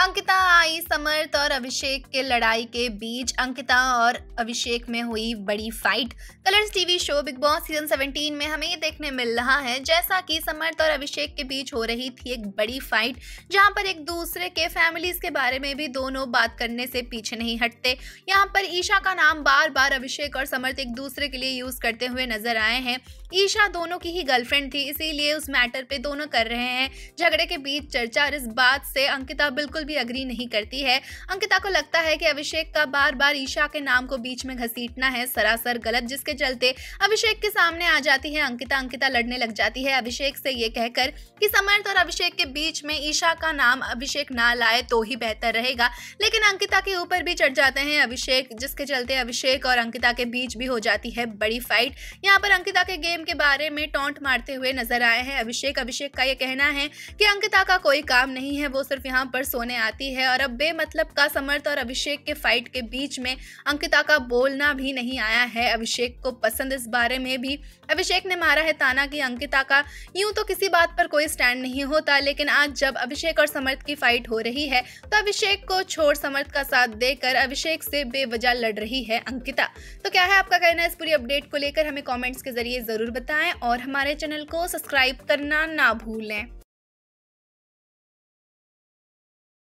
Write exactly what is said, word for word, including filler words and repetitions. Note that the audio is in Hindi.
अंकिता आई समर्थ और अभिषेक के लड़ाई के बीच अंकिता और अभिषेक में हुई बड़ी fight. Colors TV show Bigg Boss season सत्रह में हमें ये देखने मिल रहा है जैसा कि समर्थ और अभिषेक के बीच हो रही थी एक बड़ी फाइट, जहां पर एक दूसरे के फैमिलीज के बारे में भी दोनों बात करने से पीछे नहीं हटते। यहाँ पर ईशा का नाम बार बार अभिषेक और समर्थ एक दूसरे के लिए यूज करते हुए नजर आए हैं। ईशा दोनों की ही गर्लफ्रेंड थी, इसीलिए उस मैटर पे दोनों कर रहे हैं झगड़े के बीच चर्चा, और इस बात से अंकिता बिल्कुल भी अग्री नहीं करती है। अंकिता को लगता है कि अभिषेक का बार बार ईशा के नाम को बीच में घसीटना है सरासर गलत, जिसके चलते अभिषेक के सामने आ जाती है अंकिता। अंकिता लड़ने लग जाती है अभिषेक से ये कहकर कि समर्थ और अभिषेक के बीच में ईशा का नाम अभिषेक ना लाए तो ही बेहतर रहेगा, लेकिन अंकिता के ऊपर भी चढ़ जाते हैं अभिषेक, जिसके चलते अभिषेक और अंकिता के बीच भी हो जाती है बड़ी फाइट। यहाँ पर अंकिता के गेम के बारे में टॉन्ट मारते हुए नजर आए हैं अभिषेक। अभिषेक का यह कहना है कि अंकिता का कोई काम नहीं है, वो सिर्फ यहाँ पर सोने आती है, और अब बेमतलब का समर्थ और अभिषेक के फाइट के बीच में अंकिता का बोलना भी नहीं आया है अभिषेक को पसंद। इस बारे में भी अभिषेक ने मारा है ताना कि अंकिता का यूं तो किसी बात पर कोई स्टैंड नहीं होता, लेकिन आज जब अभिषेक और समर्थ की फाइट हो रही है तो अभिषेक को छोड़ समर्थ का साथ देकर अभिषेक से बेवजह लड़ रही है अंकिता। तो क्या है आपका कहना इस पूरी अपडेट को लेकर, हमें कॉमेंट्स के जरिए जरूर बताएं और हमारे चैनल को सब्सक्राइब करना ना भूलें।